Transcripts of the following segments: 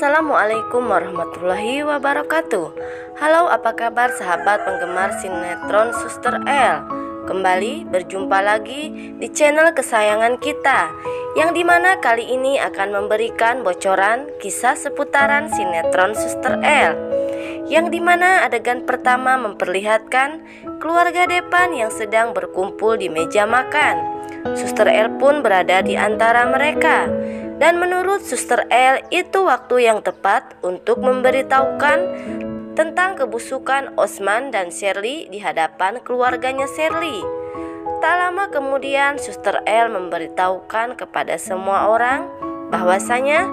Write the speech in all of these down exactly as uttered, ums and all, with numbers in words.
Assalamualaikum warahmatullahi wabarakatuh. Halo, apa kabar sahabat penggemar sinetron Suster El? Kembali berjumpa lagi di channel kesayangan kita, yang dimana kali ini akan memberikan bocoran kisah seputaran sinetron Suster El, yang dimana adegan pertama memperlihatkan keluarga Depan yang sedang berkumpul di meja makan. Suster El pun berada di antara mereka. Dan menurut Suster El, itu waktu yang tepat untuk memberitahukan tentang kebusukan Osman dan Shirley di hadapan keluarganya Shirley. Tak lama kemudian Suster El memberitahukan kepada semua orang bahwasanya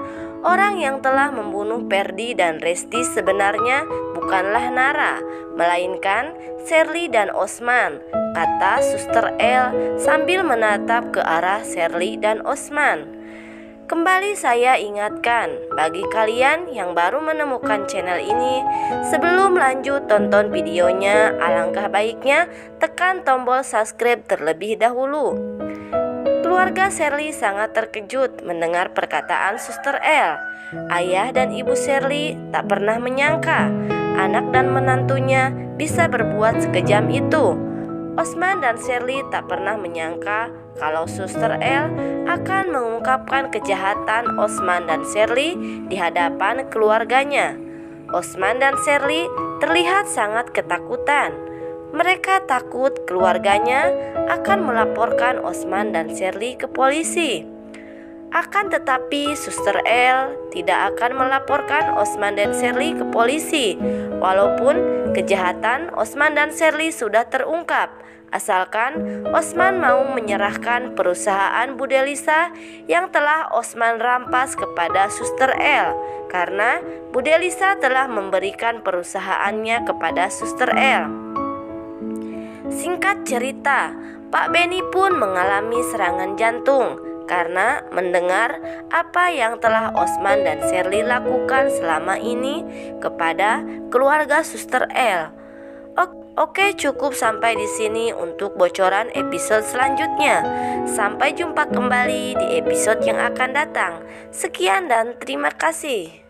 orang yang telah membunuh Perdi dan Resti sebenarnya bukanlah Nara, melainkan Shirley dan Osman, kata Suster El sambil menatap ke arah Shirley dan Osman. Kembali saya ingatkan bagi kalian yang baru menemukan channel ini, sebelum lanjut tonton videonya, alangkah baiknya tekan tombol subscribe terlebih dahulu. Keluarga Shirley sangat terkejut mendengar perkataan Suster El. Ayah dan ibu Shirley tak pernah menyangka anak dan menantunya bisa berbuat sekejam itu. Osman dan Shirley tak pernah menyangka kalau Suster El akan mengungkapkan kejahatan Osman dan Shirley di hadapan keluarganya. Osman dan Shirley terlihat sangat ketakutan. Mereka takut keluarganya akan melaporkan Osman dan Shirley ke polisi. Akan tetapi Suster El tidak akan melaporkan Osman dan Shirley ke polisi, walaupun kejahatan Osman dan Shirley sudah terungkap, asalkan Osman mau menyerahkan perusahaan Bude Lisa yang telah Osman rampas kepada Suster El, karena Bude Lisa telah memberikan perusahaannya kepada Suster El. Singkat cerita, Pak Benny pun mengalami serangan jantung karena mendengar apa yang telah Osman dan Shirley lakukan selama ini kepada keluarga Suster El. Oke, cukup sampai di sini untuk bocoran episode selanjutnya. Sampai jumpa kembali di episode yang akan datang. Sekian dan terima kasih.